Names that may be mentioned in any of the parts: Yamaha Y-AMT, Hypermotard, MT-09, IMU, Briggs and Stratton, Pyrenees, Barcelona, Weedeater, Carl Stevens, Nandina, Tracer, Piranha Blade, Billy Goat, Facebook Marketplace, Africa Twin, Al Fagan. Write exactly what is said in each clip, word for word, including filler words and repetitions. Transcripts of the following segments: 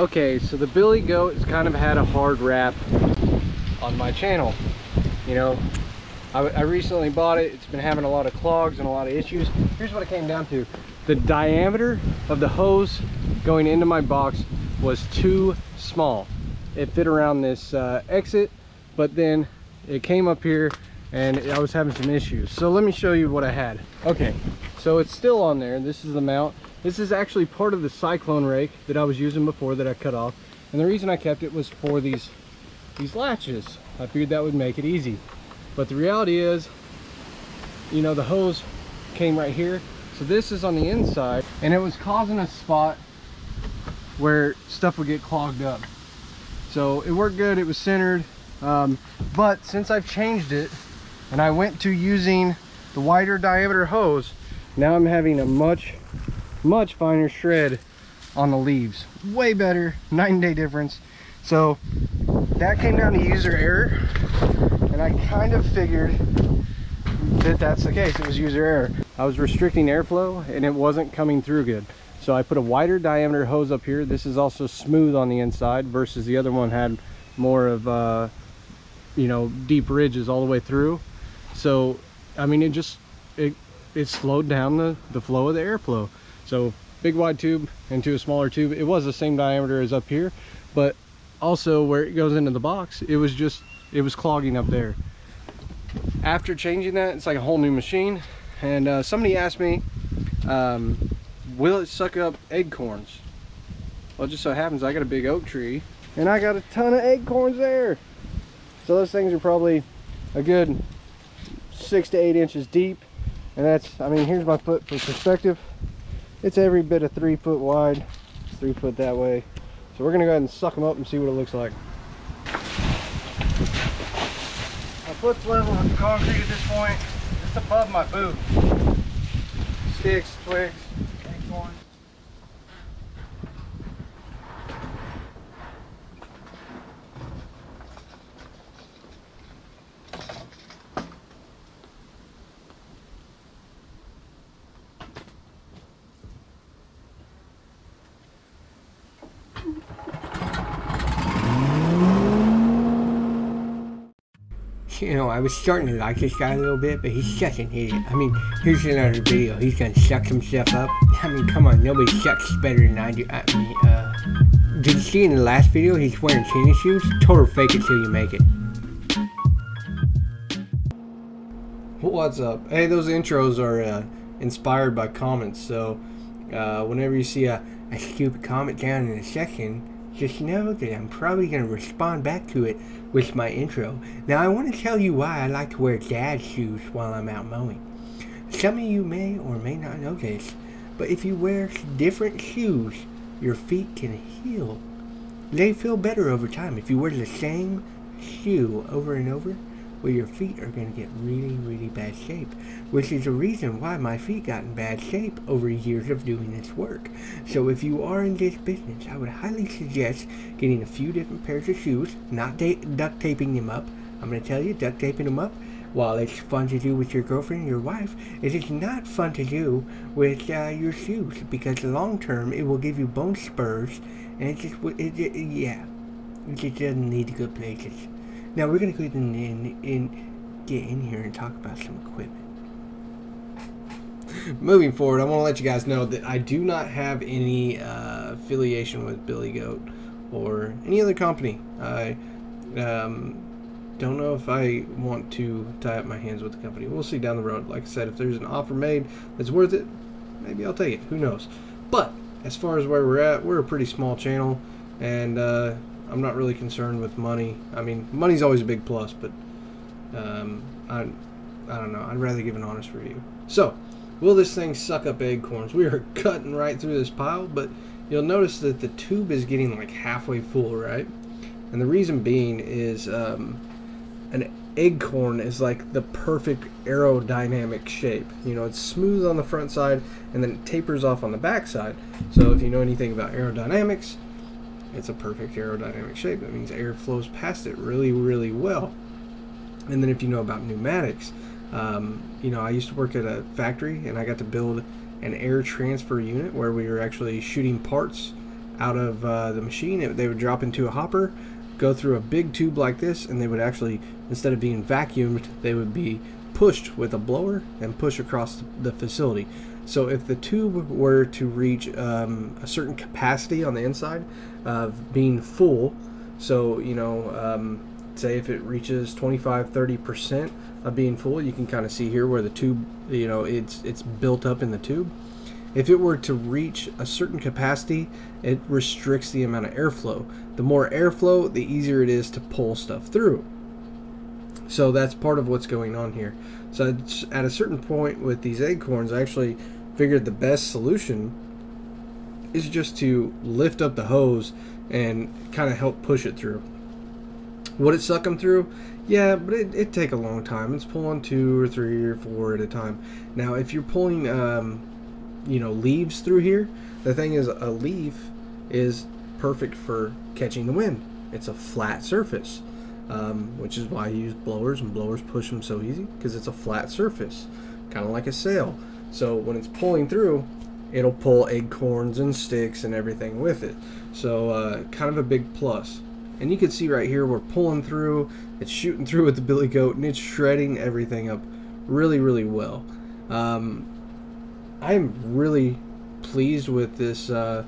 Okay, so the Billy Goat has kind of had a hard rap on my channel. You know, I, I recently bought it. It's been having a lot of clogs and a lot of issues. Here's what it came down to. The diameter of the hose going into my box was too small. It fit around this uh, exit, but then it came up here and I was having some issues. So let me show you what I had. Okay, so it's still on there. This is the mount. This is actually part of the cyclone rake that I was using before that I cut off. And the reason I kept it was for these, these latches. I figured that would make it easy. But the reality is, you know, the hose came right here. So this is on the inside and it was causing a spot where stuff would get clogged up. So it worked good, it was centered. Um, but since I've changed it and I went to using the wider diameter hose, now I'm having a much much finer shred on the leaves. Way better, night and day difference. So that came down to user error, and I kind of figured that that's the case. It was user error. I was restricting airflow and it wasn't coming through good, so I put a wider diameter hose up here. This is also smooth on the inside versus the other one had more of uh you know, deep ridges all the way through. So I mean, it just it it slowed down the the flow of the airflow. So big wide tube into a smaller tube. It was the same diameter as up here, but also where it goes into the box, it was just, it was clogging up there. After changing that, it's like a whole new machine. And uh, somebody asked me, um, will it suck up acorns? Well, it just so happens I got a big oak tree and I got a ton of acorns there. So those things are probably a good six to eight inches deep. And that's, I mean, here's my foot for perspective. It's every bit of three foot wide, three foot that way. So we're gonna go ahead and suck them up and see what it looks like. My foot's level with the concrete at this point. It's above my boot. Sticks, twigs, acorns. You know, I was starting to like this guy a little bit, but he's such an idiot. I mean, here's another video. He's gonna suck himself up. I mean, come on, nobody sucks better than I do. I mean, uh... did you see in the last video he's wearing tennis shoes? Total fake it till you make it. What's up? Hey, those intros are uh, inspired by comments, so uh, whenever you see a, a stupid comment down in the section, just know that I'm probably going to respond back to it with my intro. Now, I want to tell you why I like to wear dad shoes while I'm out mowing. Some of you may or may not know this, but if you wear different shoes, your feet can heal. They feel better over time. If you wear the same shoe over and over, well, your feet are going to get really, really bad shape, which is the reason why my feet got in bad shape over years of doing this work. So if you are in this business, I would highly suggest getting a few different pairs of shoes, not duct taping them up. I'm going to tell you, duct taping them up, while it's fun to do with your girlfriend and your wife, it is not fun to do with uh, your shoes, because long term it will give you bone spurs, and it just, it, it, yeah, it just doesn't lead to good places. Now we're gonna go ahead and in, in, get in here and talk about some equipment. Moving forward, I want to let you guys know that I do not have any uh, affiliation with Billy Goat or any other company. I um, don't know if I want to tie up my hands with the company. We'll see down the road. Like I said, if there's an offer made that's worth it, maybe I'll take it. Who knows? But as far as where we're at, we're a pretty small channel, and uh, I'm not really concerned with money. I mean, money's always a big plus, but um, I, I don't know. I'd rather give an honest review. So, will this thing suck up acorns? We are cutting right through this pile, but you'll notice that the tube is getting like halfway full, right? And the reason being is um, an acorn is like the perfect aerodynamic shape. You know, it's smooth on the front side, and then it tapers off on the back side. So if you know anything about aerodynamics, it's a perfect aerodynamic shape. That means air flows past it really, really well. And then if you know about pneumatics, um, you know, I used to work at a factory and I got to build an air transfer unit where we were actually shooting parts out of uh, the machine. It, they would drop into a hopper, go through a big tube like this, and they would actually, instead of being vacuumed, they would be pushed with a blower and push across the facility. So if the tube were to reach um, a certain capacity on the inside of being full, so you know, um, say if it reaches twenty-five, thirty percent of being full, you can kind of see here where the tube, you know, it's it's built up in the tube. If it were to reach a certain capacity, it restricts the amount of airflow. The more airflow, the easier it is to pull stuff through. So that's part of what's going on here. So at a certain point with these acorns, I actually figured the best solution is just to lift up the hose and kind of help push it through. Would it suck them through? Yeah, but it, it'd take a long time. It's pulling two or three or four at a time. Now, if you're pulling, um, you know, leaves through here, the thing is, a leaf is perfect for catching the wind. It's a flat surface. Um, which is why you use blowers, and blowers push them so easy because it's a flat surface, kind of like a sail. So when it's pulling through, it'll pull acorns and sticks and everything with it. So uh, kind of a big plus. And you can see right here we're pulling through, it's shooting through with the Billy Goat, and it's shredding everything up really, really well. Um, I'm really pleased with this uh,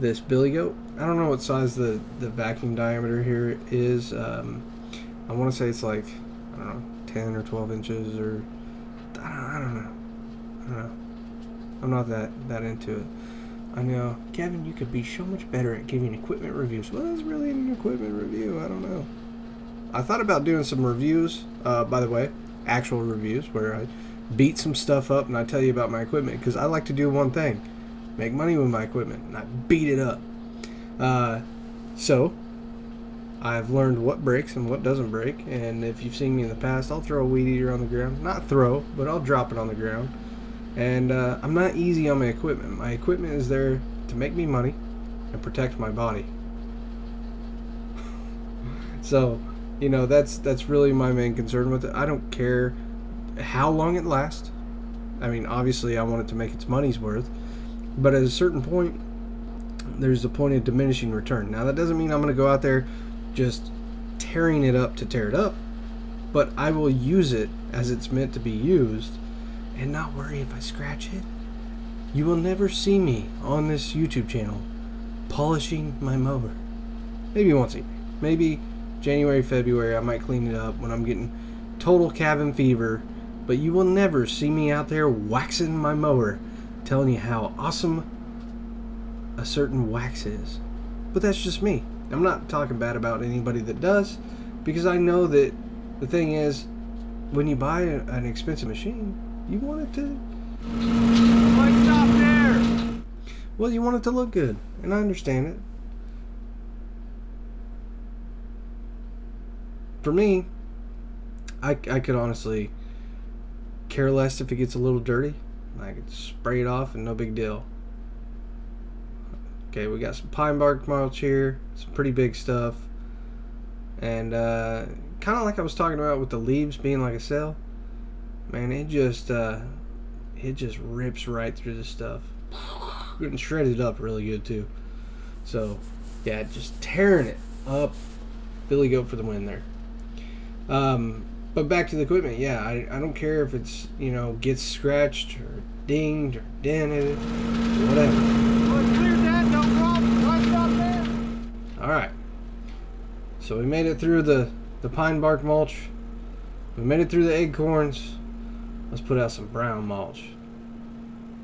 this Billy Goat. I don't know what size the the vacuum diameter here is. Um, I want to say it's like, I don't know, ten or twelve inches, or I don't, I don't know. I don't know. I'm not that that into it. I know, Kevin, you could be so much better at giving equipment reviews. Well, that's really an equipment review. I don't know. I thought about doing some reviews, uh, by the way, actual reviews where I beat some stuff up and I tell you about my equipment, because I like to do one thing: make money with my equipment, and I beat it up. Uh, so. I've learned what breaks and what doesn't break, and if you've seen me in the past, I'll throw a weed eater on the ground. Not throw, but I'll drop it on the ground. And uh, I'm not easy on my equipment. My equipment is there to make me money and protect my body. So, you know, that's that's really my main concern with it. I don't care how long it lasts. I mean, obviously I want it to make its money's worth, but at a certain point, there's a point of diminishing return. Now, that doesn't mean I'm going to go out there just tearing it up to tear it up, but I will use it as it's meant to be used and not worry if I scratch it. You will never see me on this YouTube channel polishing my mower. Maybe once a year, maybe January, February, I might clean it up when I'm getting total cabin fever, but you will never see me out there waxing my mower, telling you how awesome a certain wax is. But that's just me. I'm not talking bad about anybody that does, because I know that the thing is, when you buy a, an expensive machine, you want it to... Why stop there? Well, you want it to look good, and I understand it. For me, I, I could honestly care less if it gets a little dirty. I could spray it off and no big deal. Okay, we got some pine bark mulch here, some pretty big stuff, and uh, kind of like I was talking about with the leaves being like a sail, man, it just uh, it just rips right through the stuff. Getting shredded up really good too. So yeah, just tearing it up. Billy Goat for the win there. Um, but back to the equipment, yeah, I, I don't care if it's, you know, gets scratched or dinged or dented, whatever. Alright, so we made it through the, the pine bark mulch, we made it through the acorns. Let's put out some brown mulch.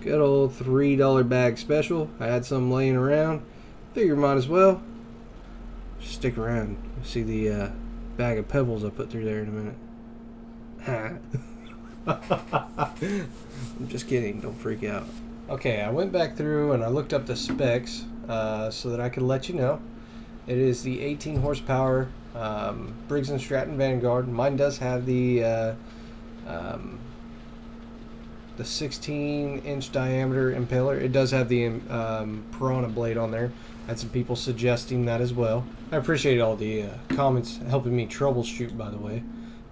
Good old three dollar bag special. I had some laying around, figured might as well. Just stick around, you'll see the uh, bag of pebbles I put through there in a minute. I'm just kidding, don't freak out. Okay, I went back through and I looked up the specs uh, so that I could let you know. It is the eighteen horsepower um, Briggs and Stratton Vanguard. Mine does have the uh, um, the sixteen inch diameter impeller. It does have the um, Piranha Blade on there. I had some people suggesting that as well. I appreciate all the uh, comments helping me troubleshoot, by the way.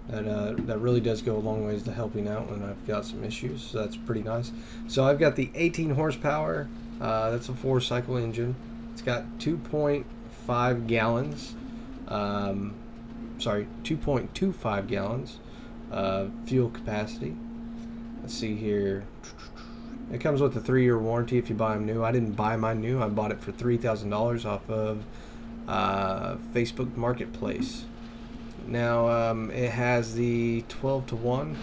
That, uh, that really does go a long ways to helping out when I've got some issues, so that's pretty nice. So I've got the eighteen horsepower. Uh, that's a four cycle engine. It's got two point five gallons, um, sorry, two point two five gallons uh, fuel capacity. Let's see here. It comes with a three year warranty if you buy them new. I didn't buy mine new. I bought it for three thousand dollars off of uh, Facebook Marketplace. Now, um, it has the twelve to one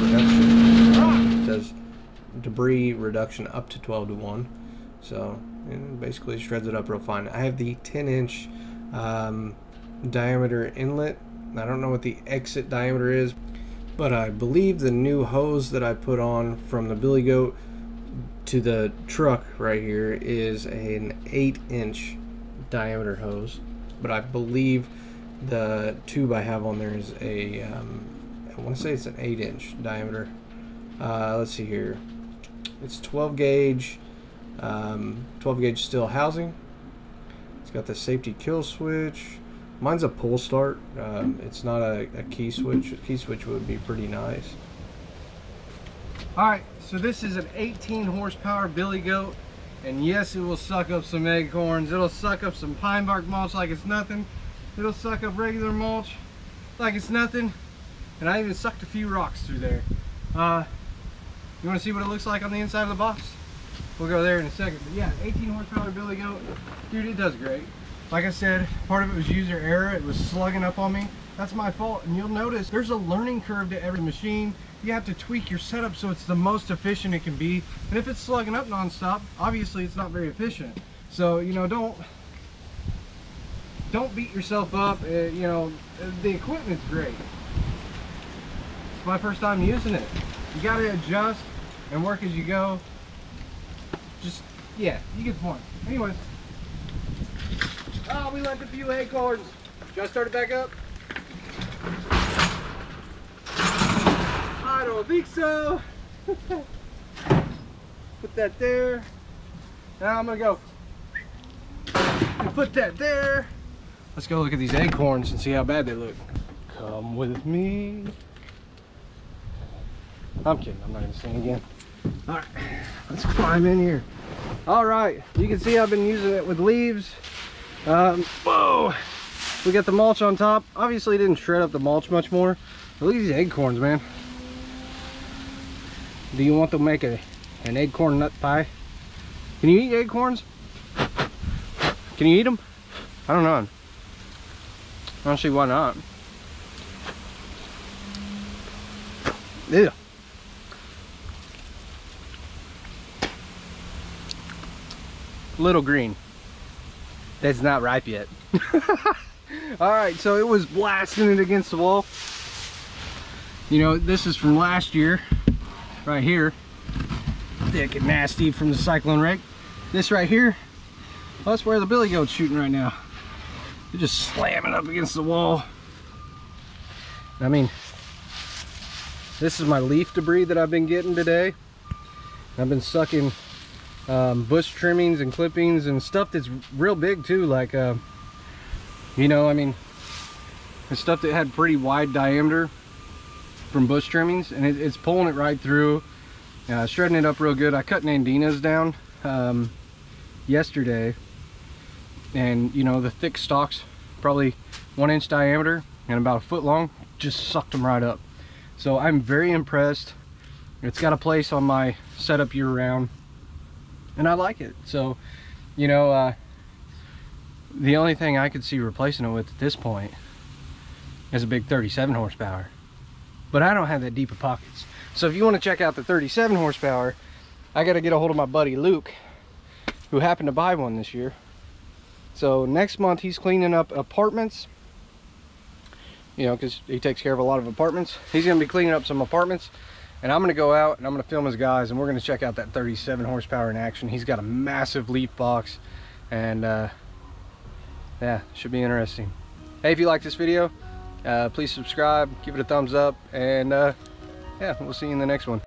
reduction. It says debris reduction up to twelve to one. So, and basically shreds it up real fine. I have the ten inch um, diameter inlet. I don't know what the exit diameter is, but I believe the new hose that I put on from the Billy Goat to the truck right here is an eight inch diameter hose, but I believe the tube I have on there is a um, I want to say it's an eight inch diameter. Uh, let's see here, it's twelve gauge um, twelve gauge steel housing. It's got the safety kill switch. Mine's a pull start. Um, it's not a, a key switch. A key switch would be pretty nice. All right, so this is an eighteen horsepower Billy Goat, and yes, it will suck up some acorns. It'll suck up some pine bark mulch like it's nothing. It'll suck up regular mulch like it's nothing. And I even sucked a few rocks through there. Uh, you want to see what it looks like on the inside of the box? We'll go there in a second. But yeah, eighteen horsepower Billy Goat. Dude, it does great. Like I said, part of it was user error. It was slugging up on me. That's my fault. And you'll notice there's a learning curve to every machine. You have to tweak your setup so it's the most efficient it can be. And if it's slugging up nonstop, obviously it's not very efficient. So, you know, don't don't beat yourself up. Uh, you know, the equipment's great. It's my first time using it. You gotta adjust and work as you go. Just, yeah, you get the point. Anyways. Oh, we left a few acorns. Should I start it back up? I don't think so. Put that there. Now I'm gonna go. And put that there. Let's go look at these acorns and see how bad they look. Come with me. I'm kidding, I'm not gonna sing again. All right, let's climb in here. All right, you can see I've been using it with leaves. Um, whoa, we got the mulch on top. Obviously didn't shred up the mulch much more. Look at these acorns, man. Do you want to make a an acorn nut pie? Can you eat acorns? Can you eat them? I don't know. Honestly, why not? Yeah. Little green. That's not ripe yet. All right, so it was blasting it against the wall. You know, this is from last year, right here. Thick and nasty from the cyclone wreck. This right here, well, that's where the Billy Goat's shooting right now. They're just slamming up against the wall. I mean, this is my leaf debris that I've been getting today. I've been sucking Um, bush trimmings and clippings and stuff that's real big too, like uh, you know, I mean, the stuff that had pretty wide diameter from bush trimmings, and it, it's pulling it right through, uh, shredding it up real good. I cut Nandina's down um, yesterday, and you know, the thick stalks, probably one inch diameter and about a foot long, just sucked them right up. So I'm very impressed. It's got a place on my setup year round. And I like it. So, you know, uh, the only thing I could see replacing it with at this point is a big thirty-seven horsepower. But I don't have that deep of pockets. So if you want to check out the thirty-seven horsepower, I got to get a hold of my buddy Luke, who happened to buy one this year. So next month he's cleaning up apartments. You know, because he takes care of a lot of apartments. He's going to be cleaning up some apartments. And I'm going to go out and I'm going to film his guys, and we're going to check out that thirty-seven horsepower in action. He's got a massive leaf box, and uh, yeah, should be interesting. Hey, if you like this video, uh, please subscribe, give it a thumbs up, and uh, yeah, we'll see you in the next one.